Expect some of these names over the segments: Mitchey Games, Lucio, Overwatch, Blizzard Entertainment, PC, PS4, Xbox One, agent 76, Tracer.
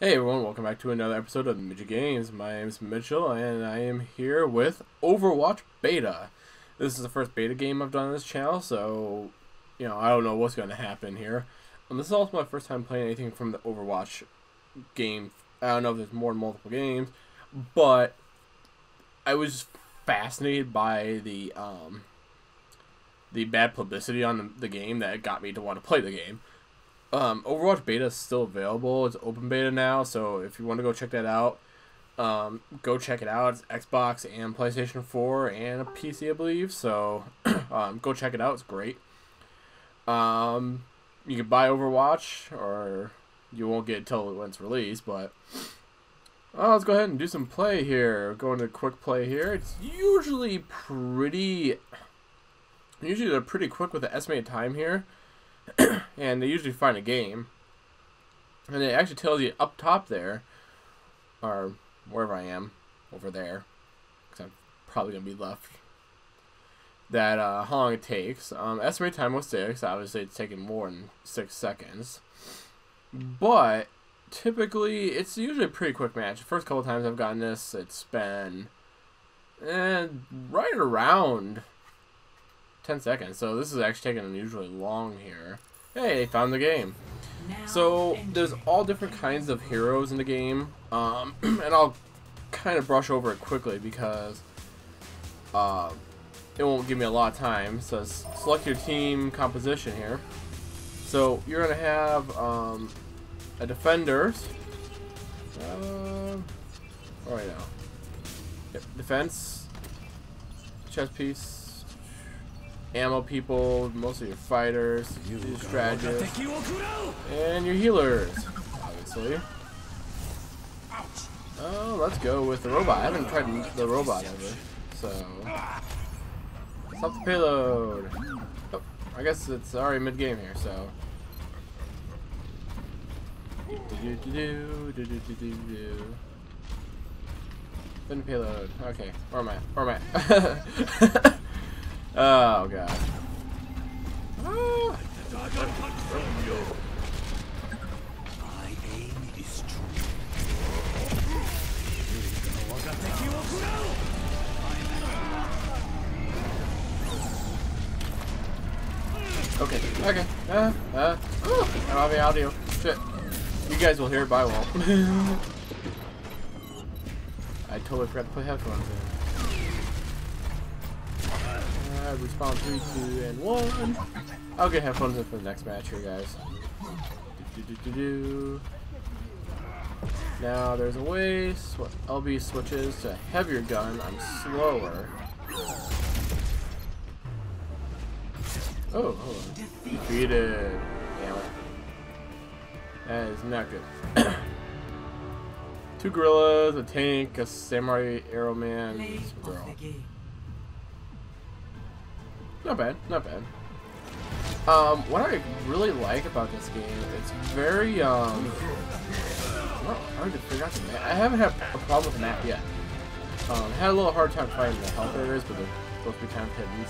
Hey everyone, welcome back to another episode of Mitchey Games. My name is Mitchell, and I am here with Overwatch Beta. This is the first beta game I've done on this channel, so, you know, I don't know what's going to happen here. And this is also my first time playing anything from the Overwatch game. I don't know if there's more than multiple games, but I was just fascinated by the bad publicity on the game that got me to want to play the game. Overwatch beta is still available. It's open beta now, so if you want to go check that out, go check it out. It's Xbox and PlayStation 4 and a PC, I believe, so go check it out. It's great. You can buy Overwatch, or you won't get it till when it's released, but let's go ahead and do some play here. Go into quick play here. It's usually pretty... Usually they're pretty quick with the estimated time here. And they usually find a game, and it actually tells you up top there, or wherever I am over there, because I'm probably gonna be left, that how long it takes. Estimated time was 6. Obviously it's taking more than 6 seconds, but typically it's usually a pretty quick match. The first couple times I've gotten this, it's been right around 10 seconds, so this is actually taking unusually long here. Hey, found the game. So there's all different kinds of heroes in the game, and I'll kind of brush over it quickly because it won't give me a lot of time. So select your team composition here. So you're gonna have a defender. Right now, yep, defense, chest piece, ammo people, most of your fighters, your strategists, and your healers, obviously. Oh, let's go with the robot. I haven't tried the robot ever, so stop the payload. Oh, I guess it's already mid-game here, so then payload. Okay, where am I? Oh god. Ah. Okay, okay. I don't have the audio. Shit. You guys will hear it, but I won't. I totally forgot to put headphones in. Respawn 3, 2, and 1. I'll get headphones in for the next match here, guys. Now there's a way. LB switches to heavier gun. I'm slower. Oh, hold on. Defeated. Damn it. That is not good. 2 gorillas, a tank, a samurai arrow man, some girl. Not bad, not bad. What I really like about this game, it's very, I haven't had a problem with the map yet. Had a little hard time finding the health areas, but they're supposed to be kind of hidden,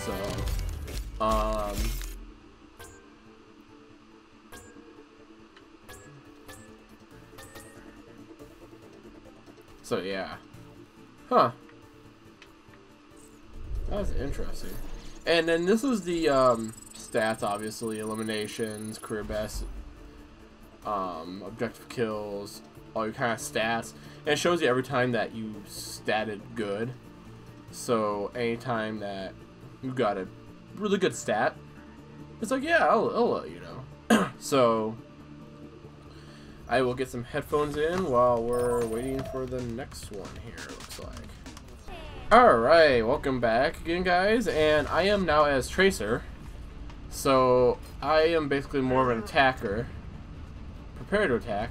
so, yeah. Huh. That's interesting. And then this is the stats, obviously, eliminations, career best, objective kills, all your kind of stats. And it shows you every time that you statted good. So anytime that you got a really good stat, it's like, yeah, I'll let you know. So I will get some headphones in while we're waiting for the next one here, it looks like. Alright, welcome back again, guys, and I am now as Tracer, so I am basically more of an attacker. Prepare to attack.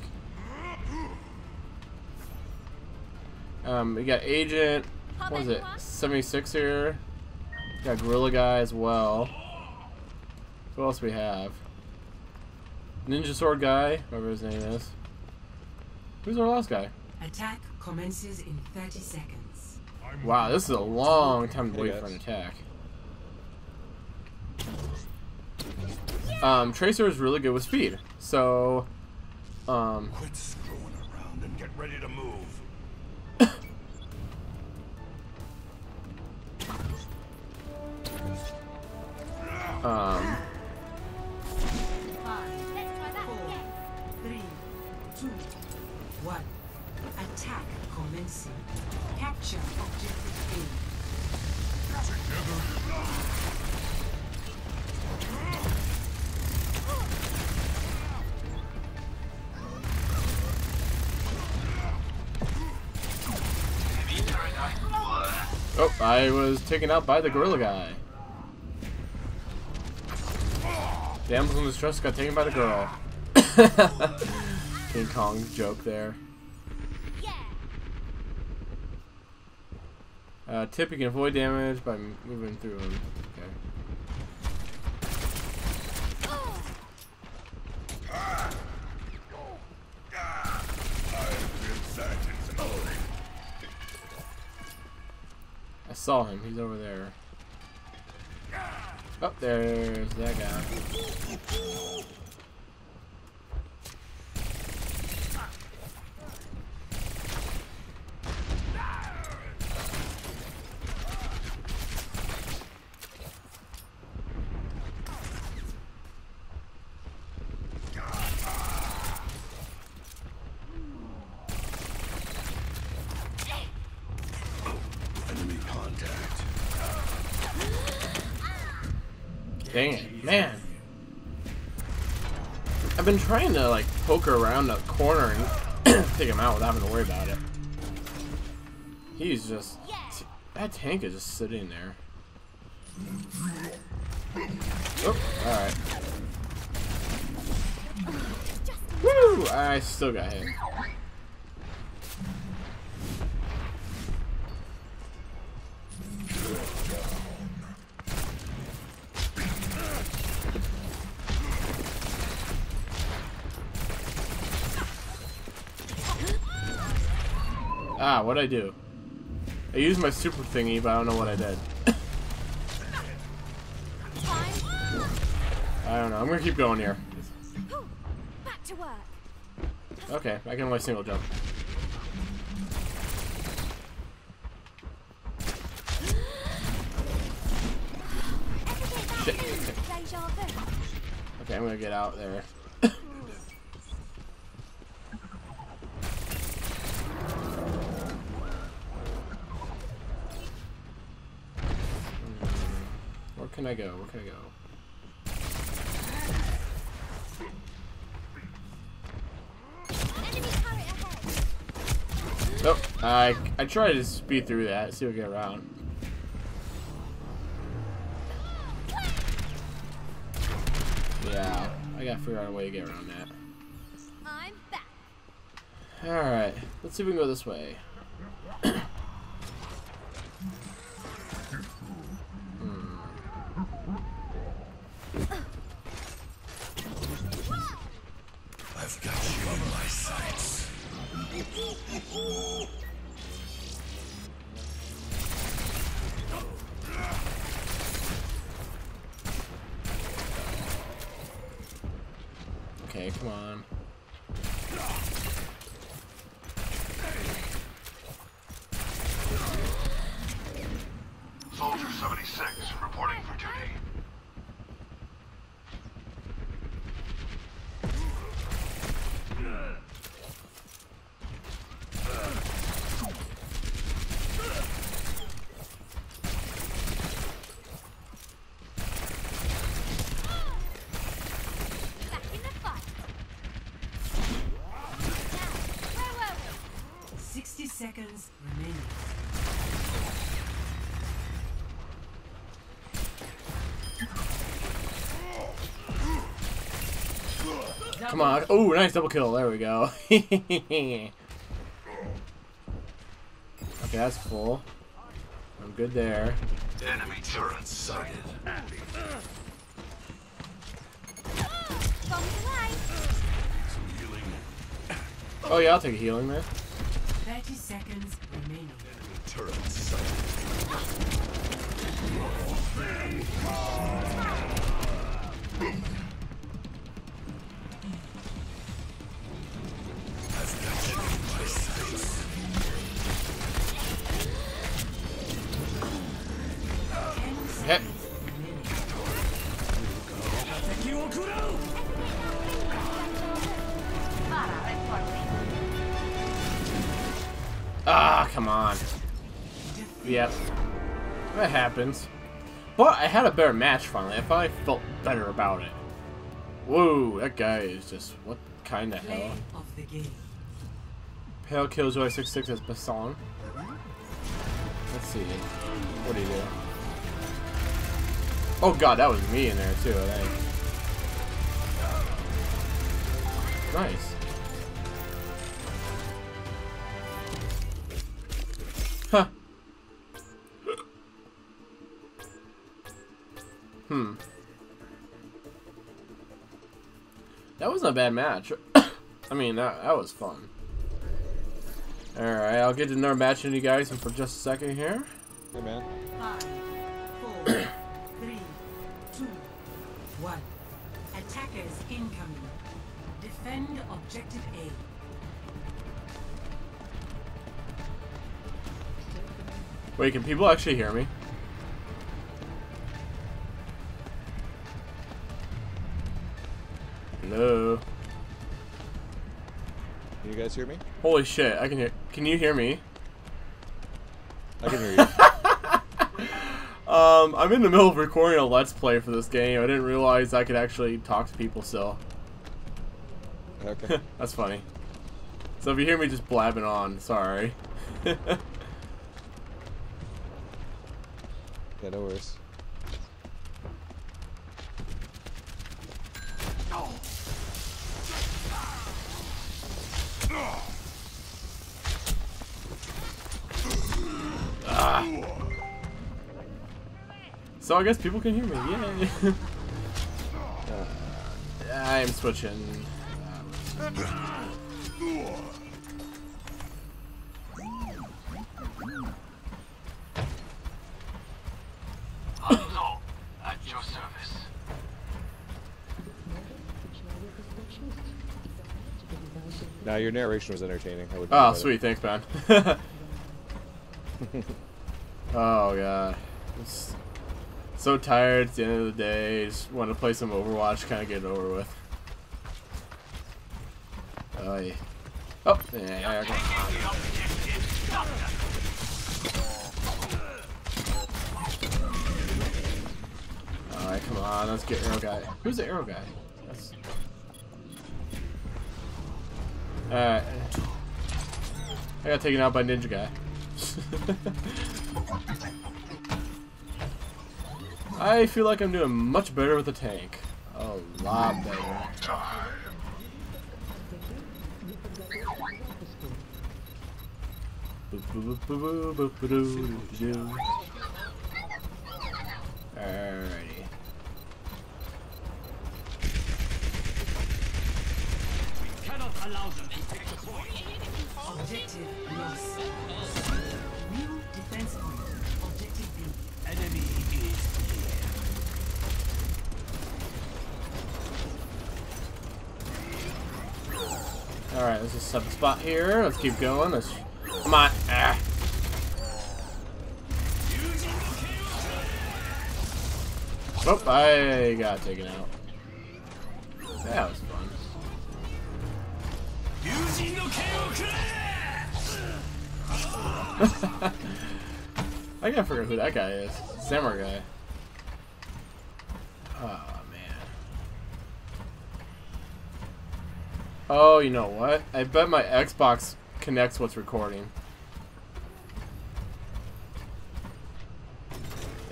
We got Agent, what was it, 76 here, we got Gorilla Guy as well. What else do we have? Ninja Sword Guy, whatever his name is. Who's our last guy? Attack commences in 30 seconds. Wow, this is a long time to wait for an attack. Tracer is really good with speed, so around and get ready to move. Oh, I was taken out by the gorilla guy. The damsel in distress got taken by the girl. King Kong joke there. Tip, you can avoid damage by moving through him. I saw him, he's over there. Oh, there's that guy. Dang it, man. I've been trying to like poke around the corner and take him out without having to worry about it. He's just, that tank is just sitting there. Oh, alright. Woo! I still got hit. Ah, what'd I do? I used my super thingy, but I don't know what I did. I don't know. I'm gonna keep going here. Okay, I can only single jump. Shit. Okay, I'm gonna get out there. Where can I go? Where can I go? Oh, I tried to speed through that. See if we get around. Yeah, I gotta figure out a way to get around that. I'm back. All right, let's see if we can go this way. Okay, come on. Soldier 76 reporting for duty. Seconds remaining. Come on. Oh, nice double kill. There we go. Okay, that's full. I'm good there. Enemy turret sighted. Oh, yeah, I'll take a healing there. 30 seconds remaining. come on. Yep. That happens. But I had a better match finally. I finally felt better about it. Whoa, that guy is just... What kind of hell? Pale Killjoy 66 is Basson. Let's see. What do you do? Oh god, that was me in there too, I think. Nice. Huh. Hmm. That wasn't a bad match. I mean, that was fun. Alright, I'll get another match in you guys in for just a second here. Hey, man. 5, 4, 3, 2, 1. Attackers incoming. Defend objective A. Wait, can people actually hear me? Hello? Can you guys hear me? Holy shit, I can hear. Can you hear me? I can hear you. I'm in the middle of recording a Let's Play for this game. I didn't realize I could actually talk to people still. Okay. That's funny. So if you hear me just blabbing on, sorry. Yeah, no worries. So I guess people can hear me. Yay! I'm switching. Now your narration was entertaining. I would oh, sweet, thanks, man. Oh god, it's so tired. At the end of the day, just want to play some Overwatch, kind of get it over with. Oh yeah. Oh yeah. Okay. Alright, come on, let's get Arrow Guy. Who's the Arrow Guy? That's... Alright. I got taken out by Ninja Guy. I feel like I'm doing much better with the tank. A lot better. Alrighty. Allow them to take the point. Objective lost. New defense point. Objective B. Enemy is clear. Alright, there's a sub spot here. Let's keep going. Let's come on. Ah. Oh, I got taken out. That was fun. I gotta figure out who that guy is. Samurai guy. Oh man. Oh, you know what? I bet my Xbox connects what's recording.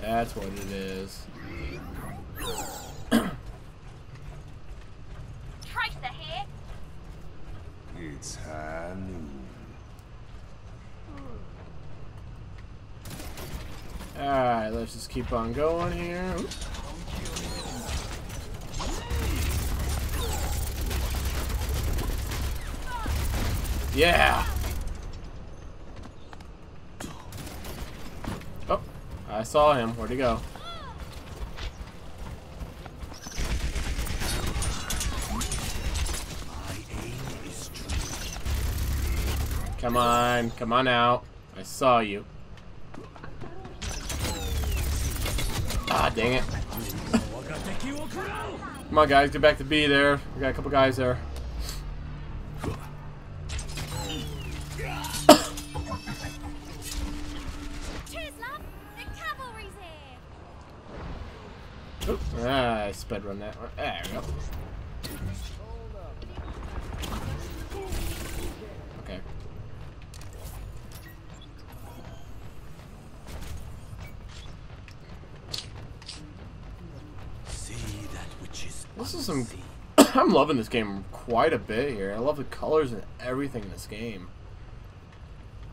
That's what it is. Tracer here. It's high noon. Alright, let's just keep on going here. Oops. Yeah! Oh, I saw him. Where'd he go? Come on, come on out. I saw you. Ah, dang it. Come on, guys, get back to B there. We got a couple guys there. Oops. Ah, I speedrun that one. There we go. Okay. See that which is this is some. I'm loving this game quite a bit here. I love the colors and everything in this game.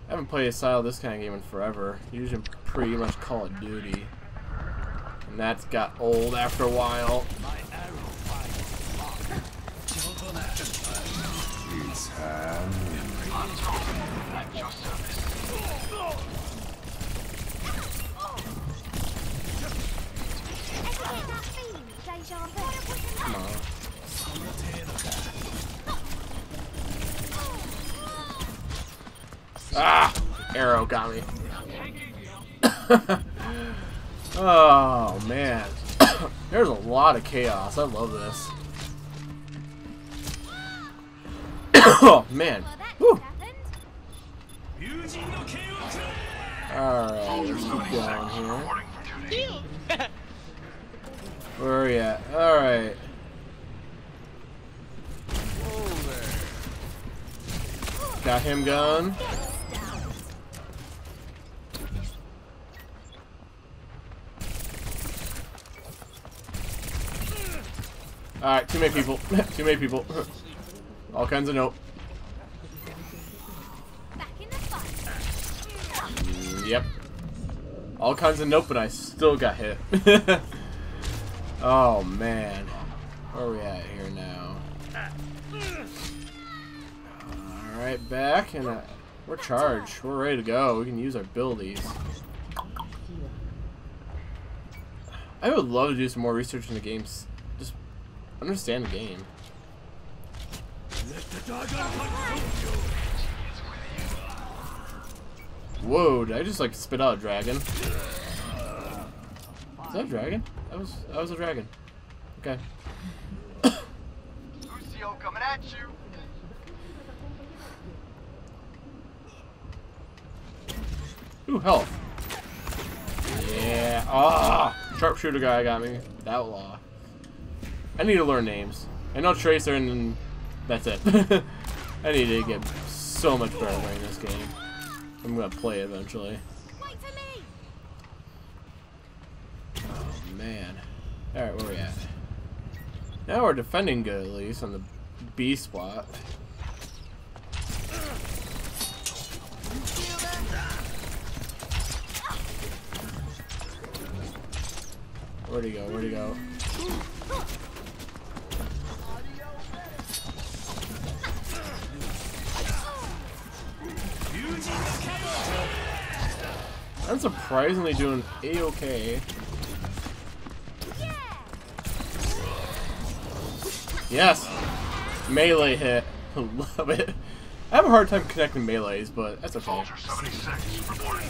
I haven't played a style of this kind of game in forever. Usually pretty much Call of Duty. And that's got old after a while. Come on. Ah! Arrow got me. Oh, man. There's a lot of chaos. I love this. Oh, man. Woo! Alright, let's keep going here. Where are we at? Alright. Got him gone. Alright, too many people. Too many people. All kinds of nope. Yep. All kinds of nope, but I still got hit. Oh, man. Where are we at here now? Alright, back, and we're charged. We're ready to go. We can use our abilities. I would love to do some more research in the games. Just understand the game. Whoa, did I just like spit out a dragon? Is that a dragon? That was a dragon. Okay. Lucio coming at you! Ooh, health. Yeah. Ah, sharpshooter guy got me. The outlaw. I need to learn names. I know Tracer, and that's it. I need to get so much better playing this game. I'm gonna play it eventually. Oh man. All right, where we at? Now we're defending good, at least on the B spot. Where'd he go? Where'd he go? I'm surprisingly doing A-okay. Yes! Melee hit. I love it. I have a hard time connecting melees, but that's okay. Soldier 76 reporting.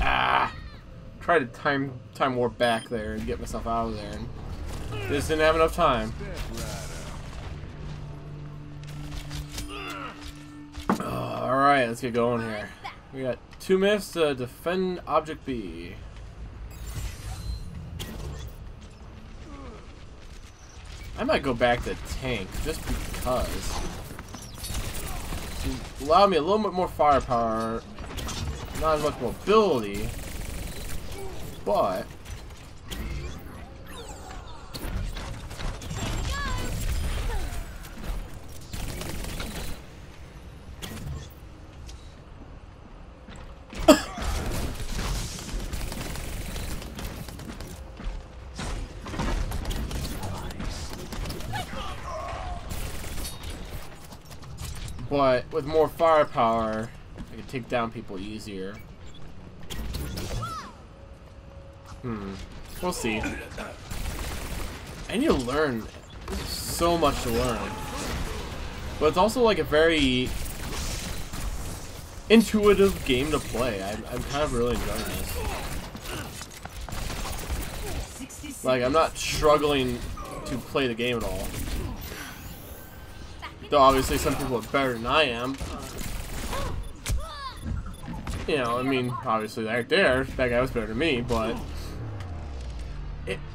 Ah! Tried to time warp back there and get myself out of there, and just didn't have enough time. All right, let's get going here. We got 2 minutes to defend Object B. I might go back to tank just because. Allow me a little bit more firepower. Not as much mobility, but with more firepower, I can take down people easier. We'll see. I need to learn. There's so much to learn. But it's also like a very intuitive game to play. I'm kind of really enjoying this. Like, I'm not struggling to play the game at all. Though obviously some people are better than I am. you know, I mean, obviously right there, that guy was better than me, but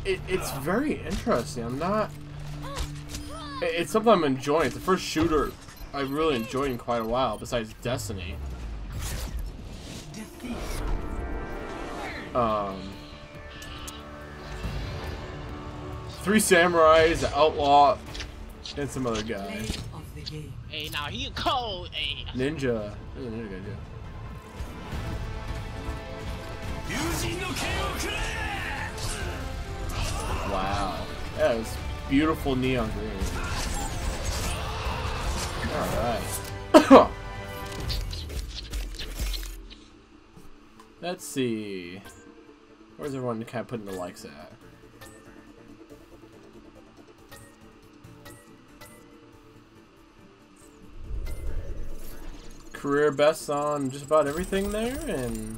it's very interesting. I'm not... It's something I'm enjoying. It's the first shooter I've really enjoyed in quite a while, besides Destiny. Three samurais, the outlaw, and some other guy. Hey, now he cold, hey. Ninja. There's a ninja guy, yeah. Wow. That was beautiful neon green. Alright. Let's see. Where's everyone kind of putting the likes at? Career best on just about everything there, and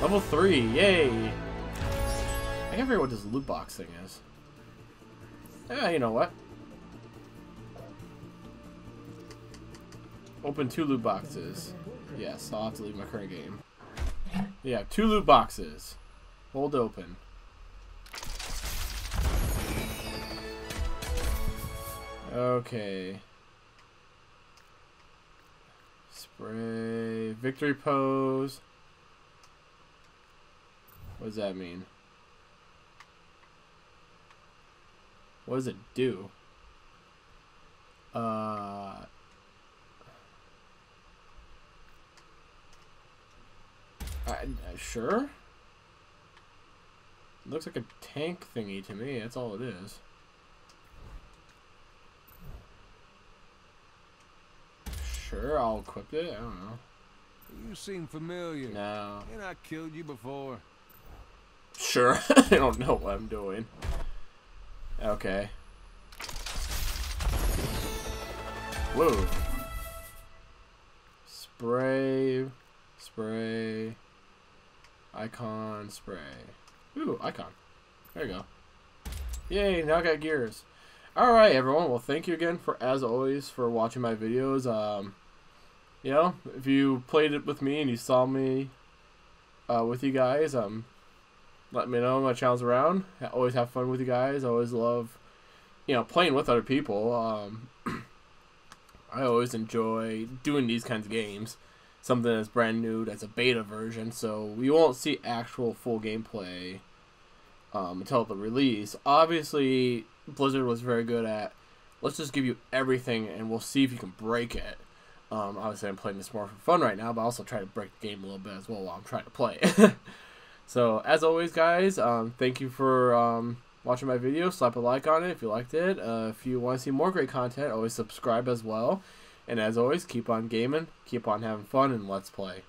level 3, yay! I can't figure what this loot box thing is. Yeah, you know what? Open 2 loot boxes. Yes, I'll have to leave my current game. Yeah, 2 loot boxes. Hold open. Okay. Spray. Victory pose. What does that mean? What does it do? Sure? It looks like a tank thingy to me. That's all it is. Sure, I'll equip it. I don't know. You seem familiar. No. And I killed you before. Sure. I don't know what I'm doing. Okay. Whoa. Spray. Spray. Icon. Spray. Ooh, icon. There you go. Yay, now I got gears. Alright everyone, well thank you again for, as always, for watching my videos. You know, if you played it with me and you saw me with you guys, let me know. My channel's around. I always have fun with you guys. I always love, you know, playing with other people. I always enjoy doing these kinds of games. Something that's brand new, that's a beta version, so we won't see actual full gameplay until the release. Obviously, Blizzard was very good at, let's just give you everything and we'll see if you can break it. Obviously I'm playing this more for fun right now, but I also try to break the game a little bit as well while I'm trying to play it. So as always guys, thank you for watching my video. Slap a like on it if you liked it. If you want to see more great content, always subscribe as well. And as always, keep on gaming, keep on having fun, and let's play.